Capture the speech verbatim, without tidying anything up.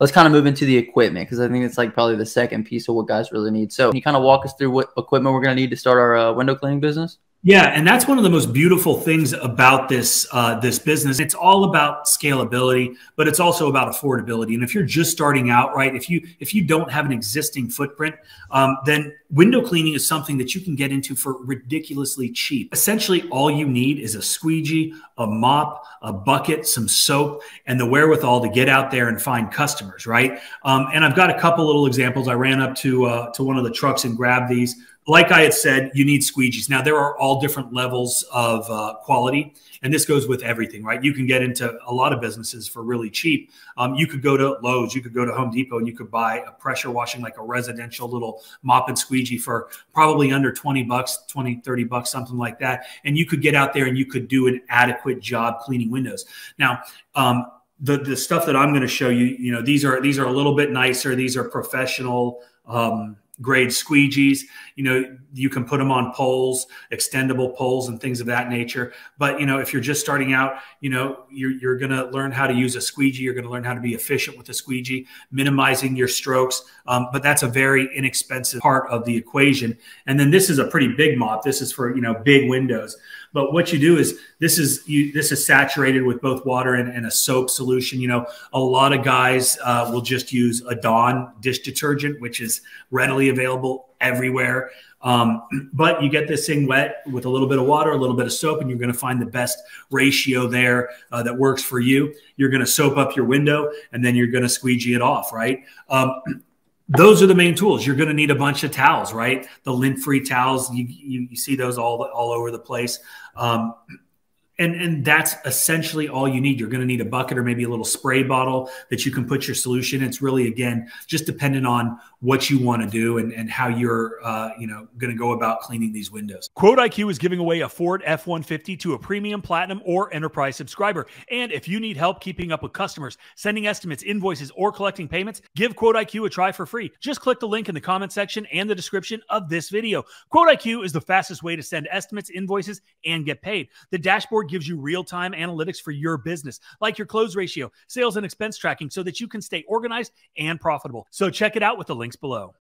let's kind of move into the equipment, because I think it's like probably the second piece of what guys really need. So can you kind of walk us through what equipment we're going to need to start our uh, window cleaning business? Yeah, and that's one of the most beautiful things about this uh, this business. It's all about scalability, but it's also about affordability. And if you're just starting out, right, if you if you don't have an existing footprint, um, then window cleaning is something that you can get into for ridiculously cheap. Essentially, all you need is a squeegee, a mop, a bucket, some soap, and the wherewithal to get out there and find customers, right? Um, and I've got a couple little examples. I ran up to uh, to one of the trucks and grabbed these. Like I had said, you need squeegees. Now, there are all different levels of uh, quality, and this goes with everything, right? You can get into a lot of businesses for really cheap. Um, you could go to Lowe's, you could go to Home Depot, and you could buy a pressure washing, like a residential little mop and squeegee for probably under twenty bucks, twenty, thirty bucks, something like that. And you could get out there and you could do an adequate job cleaning windows. Now, um, the, the stuff that I'm going to show you, you know, these are, these are a little bit nicer. These are professional, um, grade squeegees. You know, you can put them on poles, extendable poles and things of that nature. But, you know, if you're just starting out, you know, you're, you're going to learn how to use a squeegee. You're going to learn how to be efficient with a squeegee, minimizing your strokes. Um, but that's a very inexpensive part of the equation. And then this is a pretty big mop. This is for, you know, big windows. But what you do is this is you, this is saturated with both water and, and a soap solution. You know, a lot of guys uh, will just use a Dawn dish detergent, which is readily available everywhere. Um, but you get this thing wet with a little bit of water, a little bit of soap, and you're going to find the best ratio there uh, that works for you. You're going to soap up your window, and then you're going to squeegee it off, right? Um, Those are the main tools. You're going to need a bunch of towels, right? The lint-free towels, you, you, you see those all, all over the place. Um, and, and that's essentially all you need. You're going to need a bucket or maybe a little spray bottle that you can put your solution. It's really, again, just dependent on what you want to do and, and how you're uh, you know, going to go about cleaning these windows. Quote I Q is giving away a Ford F one fifty to a premium, platinum, or enterprise subscriber. And if you need help keeping up with customers, sending estimates, invoices, or collecting payments, give Quote I Q a try for free. Just click the link in the comment section and the description of this video. Quote I Q is the fastest way to send estimates, invoices, and get paid. The dashboard gives you real-time analytics for your business, like your close ratio, sales and expense tracking, so that you can stay organized and profitable. So check it out with the link below.